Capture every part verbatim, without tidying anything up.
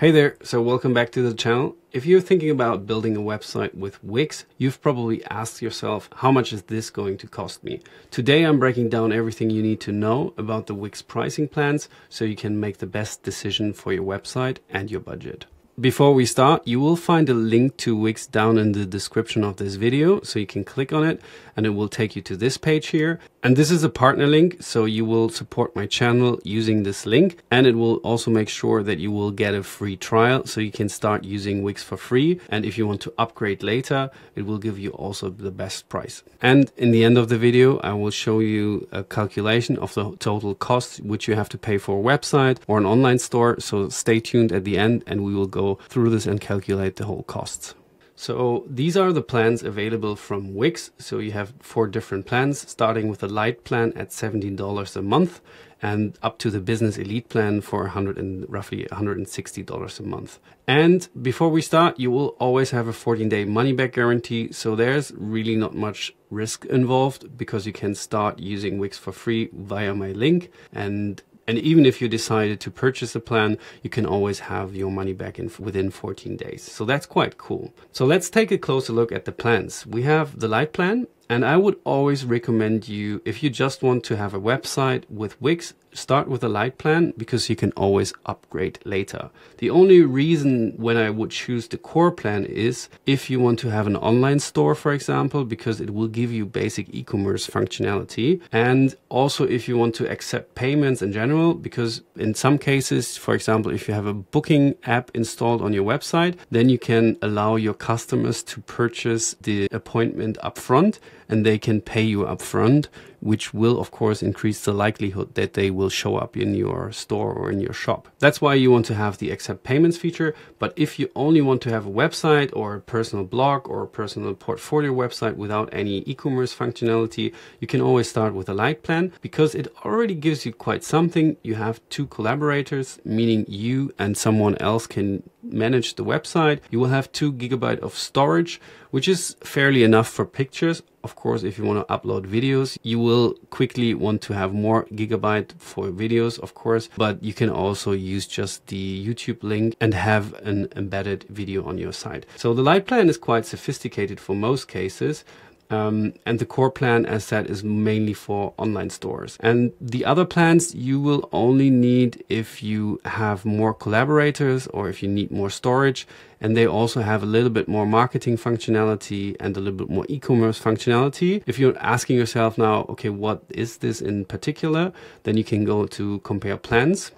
Hey there, so welcome back to the channel. If you're thinking about building a website with Wix, you've probably asked yourself, how much is this going to cost me? Today I'm breaking down everything you need to know about the Wix pricing plans so you can make the best decision for your website and your budget. Before we start, you will find a link to Wix down in the description of this video, so you can click on it and it will take you to this page here. And this is a partner link, so you will support my channel using this link, and it will also make sure that you will get a free trial so you can start using Wix for free. And if you want to upgrade later, it will give you also the best price. And in the end of the video, I will show you a calculation of the total cost which you have to pay for a website or an online store. So stay tuned at the end and we will go through this and calculate the whole costs. So these are the plans available from Wix. So you have four different plans, starting with the light plan at seventeen dollars a month and up to the business elite plan for one hundred and roughly one hundred sixty dollars a month. And before we start, you will always have a fourteen day money back guarantee. So there's really not much risk involved because you can start using Wix for free via my link. And And even if you decided to purchase a plan, you can always have your money back in within fourteen days. So that's quite cool. So let's take a closer look at the plans. We have the light plan, and I would always recommend you, if you just want to have a website with Wix, start with a light plan because you can always upgrade later. The only reason when I would choose the core plan is if you want to have an online store, for example, because it will give you basic e-commerce functionality. And also if you want to accept payments in general, because in some cases, for example, if you have a booking app installed on your website, then you can allow your customers to purchase the appointment upfront and they can pay you upfront, which will of course increase the likelihood that they will show up in your store or in your shop. That's why you want to have the accept payments feature. But if you only want to have a website or a personal blog or a personal portfolio website without any e-commerce functionality, you can always start with a light plan because it already gives you quite something. You have two collaborators, meaning you and someone else can manage the website. You will have two gigabyte of storage, which is fairly enough for pictures. Of course, if you want to upload videos, you will quickly want to have more gigabyte for videos, of course, but you can also use just the YouTube link and have an embedded video on your site. So the light plan is quite sophisticated for most cases. Um, and the core plan, as said, is mainly for online stores. And the other plans you will only need if you have more collaborators or if you need more storage. And they also have a little bit more marketing functionality and a little bit more e-commerce functionality. If you're asking yourself now, okay, what is this in particular? Then you can go to compare plans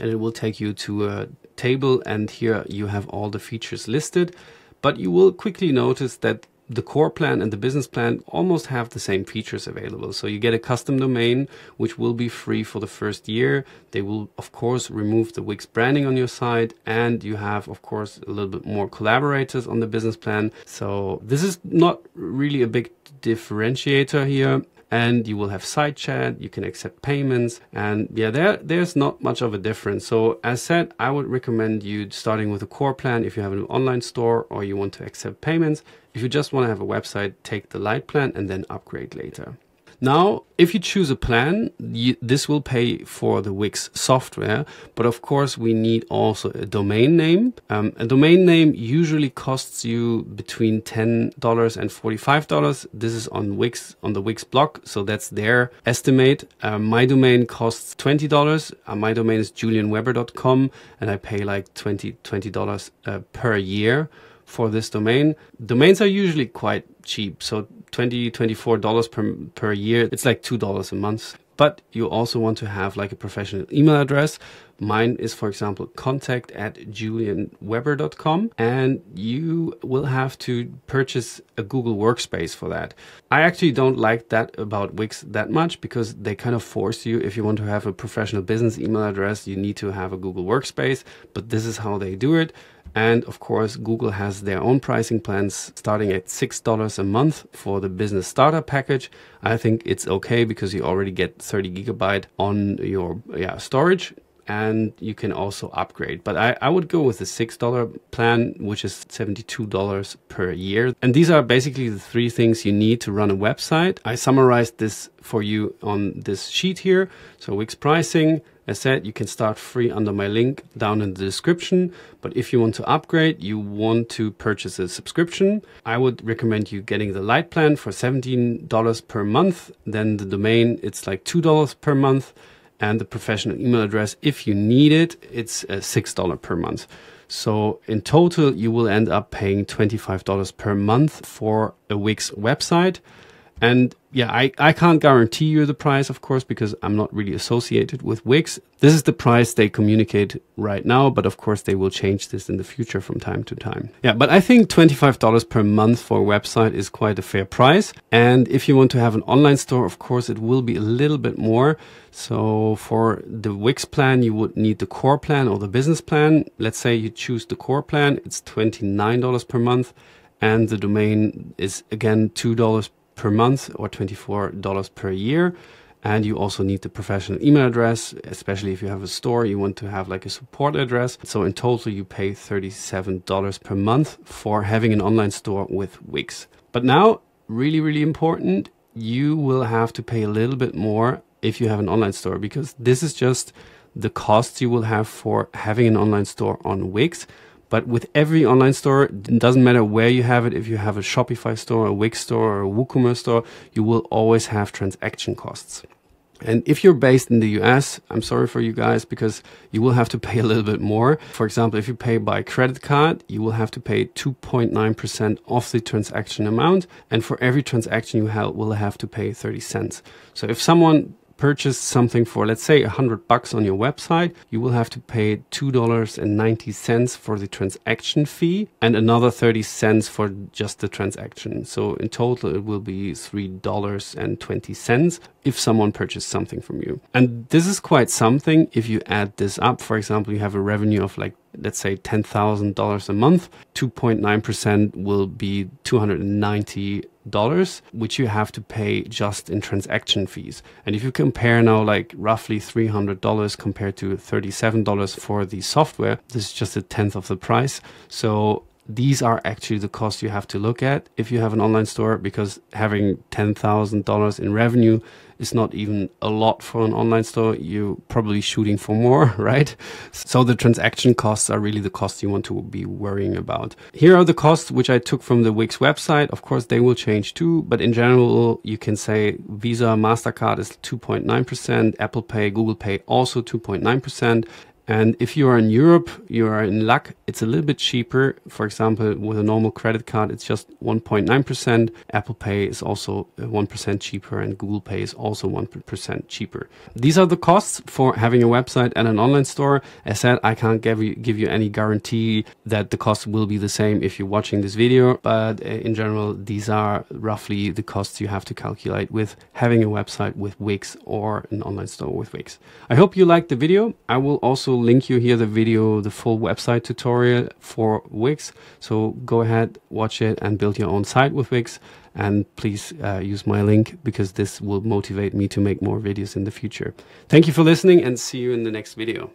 and it will take you to a table. And here you have all the features listed, but you will quickly notice that the core plan and the business plan almost have the same features available. So you get a custom domain, which will be free for the first year. They will, of course, remove the Wix branding on your site. And you have, of course, a little bit more collaborators on the business plan. So this is not really a big differentiator here. And you will have side chat, you can accept payments, and yeah, there, there's not much of a difference. So as said, I would recommend you starting with a core plan if you have an online store or you want to accept payments. If you just want to have a website, take the light plan and then upgrade later. Now, if you choose a plan, you, this will pay for the Wix software, but of course we need also a domain name. Um, a domain name usually costs you between ten dollars and forty-five dollars. This is on Wix, on the Wix blog, so that's their estimate. Uh, my domain costs twenty dollars. Uh, my domain is julian weber dot com and I pay like twenty dollars uh, per year for this domain. Domains are usually quite cheap, so twenty dollars, twenty-four dollars per, per year. It's like two dollars a month. But you also want to have like a professional email address. Mine is, for example, contact at julian weber dot com, and you will have to purchase a Google Workspace for that. I actually don't like that about Wix that much because they kind of force you, if you want to have a professional business email address, you need to have a Google Workspace, but this is how they do it. And of course, Google has their own pricing plans starting at six dollars a month for the business starter package. I think it's okay because you already get thirty gigabyte on your yeah, storage. and you can also upgrade. But I, I would go with the six dollar plan, which is seventy-two dollars per year. And these are basically the three things you need to run a website. I summarized this for you on this sheet here. So Wix pricing, as said, you can start free under my link down in the description. But if you want to upgrade, you want to purchase a subscription, I would recommend you getting the light plan for seventeen dollars per month. Then the domain, it's like two dollars per month. And the professional email address, if you need it, it's six dollars per month. So in total, you will end up paying twenty-five dollars per month for a Wix website. And yeah, I, I can't guarantee you the price, of course, because I'm not really associated with Wix. This is the price they communicate right now, but of course they will change this in the future from time to time. Yeah, but I think twenty-five dollars per month for a website is quite a fair price. And if you want to have an online store, of course, it will be a little bit more. So for the Wix plan, you would need the core plan or the business plan. Let's say you choose the core plan, it's twenty-nine dollars per month. And the domain is again two dollars per month or twenty-four dollars per year. And you also need the professional email address, especially if you have a store, you want to have like a support address. So in total, you pay thirty-seven dollars per month for having an online store with Wix. But now, really, really important, you will have to pay a little bit more if you have an online store, because this is just the costs you will have for having an online store on Wix. But with every online store, it doesn't matter where you have it. If you have a Shopify store, a Wix store, or a WooCommerce store, you will always have transaction costs. And if you're based in the U S, I'm sorry for you guys, because you will have to pay a little bit more. For example, if you pay by credit card, you will have to pay two point nine percent off the transaction amount. And for every transaction you have, will have to pay thirty cents. So if someone purchased something for, let's say, a hundred bucks on your website, you will have to pay two dollars and ninety cents for the transaction fee and another thirty cents for just the transaction. So in total, it will be three dollars and twenty cents if someone purchased something from you. And this is quite something if you add this up. For example, you have a revenue of, like, let's say ten thousand dollars a month, two point nine percent will be two hundred ninety dollars, which you have to pay just in transaction fees. And if you compare now, like, roughly three hundred dollars compared to thirty-seven dollars for the software, this is just a tenth of the price. So these are actually the costs you have to look at if you have an online store, because having ten thousand dollars in revenue is not even a lot for an online store. You're probably shooting for more, right? So the transaction costs are really the costs you want to be worrying about. Here are the costs which I took from the Wix website. Of course, they will change too, but in general, you can say Visa, MasterCard is two point nine percent, Apple Pay, Google Pay also two point nine percent. And if you are in Europe, you are in luck, it's a little bit cheaper. For example, with a normal credit card, it's just one point nine percent. Apple Pay is also one percent cheaper, and Google Pay is also one percent cheaper. These are the costs for having a website and an online store. As said, I can't give you, give you any guarantee that the cost will be the same if you're watching this video. But in general, these are roughly the costs you have to calculate with having a website with Wix or an online store with Wix. I hope you liked the video. I will also link you here the video, the full website tutorial for Wix. So go ahead, watch it, and build your own site with Wix. And please uh, use my link, because this will motivate me to make more videos in the future. Thank you for listening, and see you in the next video.